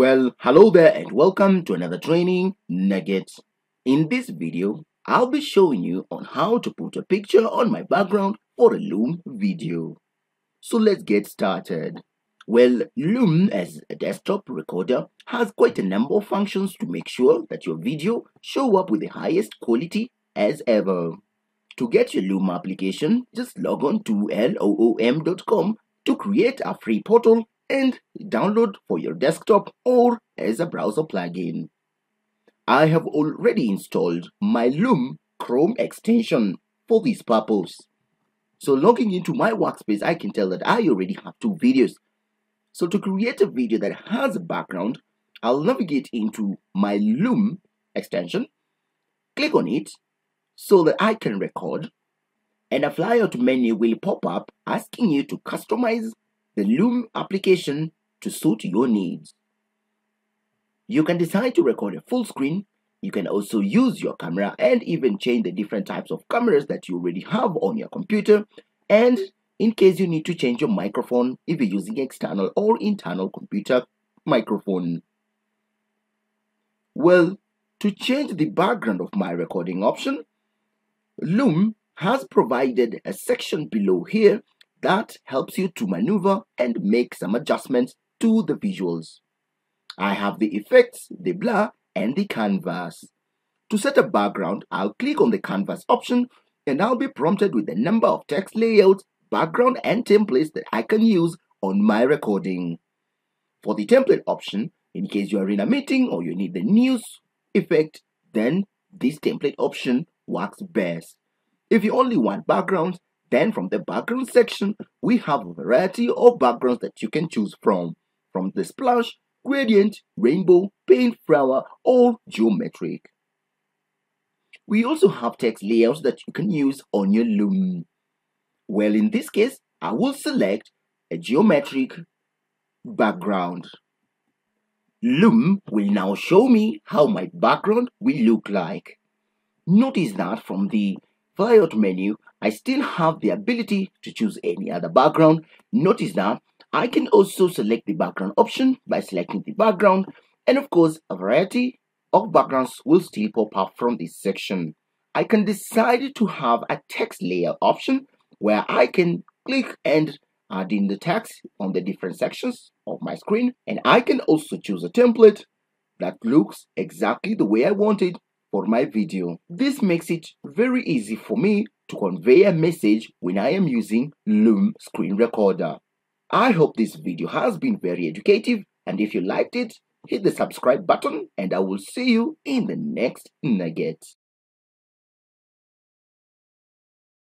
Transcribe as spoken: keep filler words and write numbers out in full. Well, hello there and welcome to another training nugget. In this video, I'll be showing you on how to put a picture on my background for a Loom video. So let's get started. Well, Loom as a desktop recorder has quite a number of functions to make sure that your video show up with the highest quality as ever. To get your Loom application, just log on to loom dot com to create a free portal and download for your desktop or as a browser plugin. I have already installed my Loom Chrome extension for this purpose. So logging into my workspace, I can tell that I already have two videos. So to create a video that has a background, I'll navigate into my Loom extension, click on it so that I can record, and a flyout menu will pop up asking you to customize the Loom application to suit your needs. You can decide to record a full screen. You can also use your camera and even change the different types of cameras that you already have on your computer, and in case you need to change your microphone if you're using external or internal computer microphone. Well, to change the background of my recording option, Loom has provided a section below here that helps you to maneuver and make some adjustments to the visuals. I have the effects, the blur, and the canvas. To set a background, I'll click on the canvas option and I'll be prompted with a number of text layouts, background, and templates that I can use on my recording. For the template option, in case you are in a meeting or you need the news effect, then this template option works best. If you only want backgrounds, then from the background section, we have a variety of backgrounds that you can choose from, from the splash, gradient, rainbow, paint flower, or geometric. We also have text layouts that you can use on your Loom. Well, in this case, I will select a geometric background. Loom will now show me how my background will look like. Notice that from the flyout menu, I still have the ability to choose any other background. Notice that I can also select the background option by selecting the background, and of course a variety of backgrounds will still pop up from this section. I can decide to have a text layer option where I can click and add in the text on the different sections of my screen, and I can also choose a template that looks exactly the way I want it for my video. This makes it very easy for me to convey a message when I am using Loom screen recorder. I hope this video has been very educative, and if you liked it, hit the subscribe button and I will see you in the next nugget.